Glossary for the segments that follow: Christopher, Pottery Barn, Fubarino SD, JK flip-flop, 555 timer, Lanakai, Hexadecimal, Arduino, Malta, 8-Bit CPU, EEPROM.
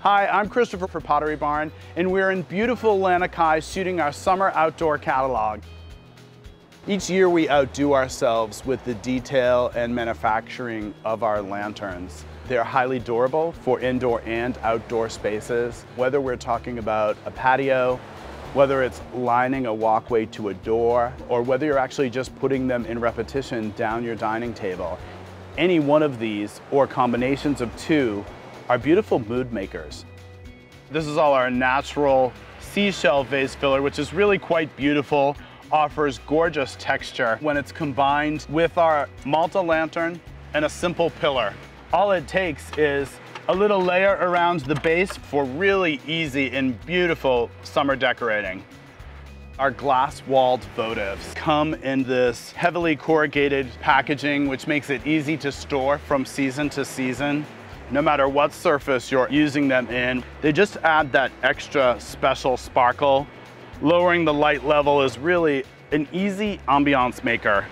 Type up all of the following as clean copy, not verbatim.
Hi, I'm Christopher for Pottery Barn, and we're in beautiful Lanakai shooting our summer outdoor catalog. Each year we outdo ourselves with the detail and manufacturing of our lanterns. They're highly durable for indoor and outdoor spaces. Whether we're talking about a patio, whether it's lining a walkway to a door, or whether you're actually just putting them in repetition down your dining table. Any one of these, or combinations of two, are beautiful mood makers. This is all our natural seashell vase filler, which is really quite beautiful, offers gorgeous texture when it's combined with our Malta lantern and a simple pillar. All it takes is a little layer around the base for really easy and beautiful summer decorating. Our glass-walled votives come in this heavily corrugated packaging, which makes it easy to store from season to season. No matter what surface you're using them in, they just add that extra special sparkle. Lowering the light level is really an easy ambiance maker.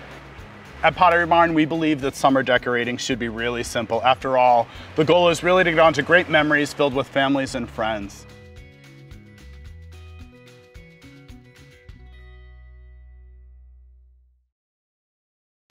At Pottery Barn, we believe that summer decorating should be really simple. After all, the goal is really to get onto great memories filled with families and friends.